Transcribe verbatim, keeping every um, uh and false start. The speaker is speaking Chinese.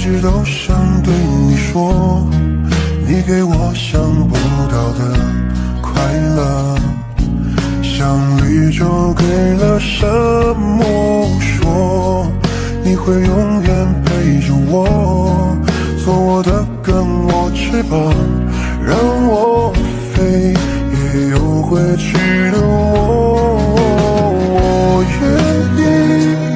未知的想对你说，你给我想不到的快乐，想你就给了什么说，你会永远陪着我，做我的跟我翅膀，让我飞，也有回去的我，我愿意。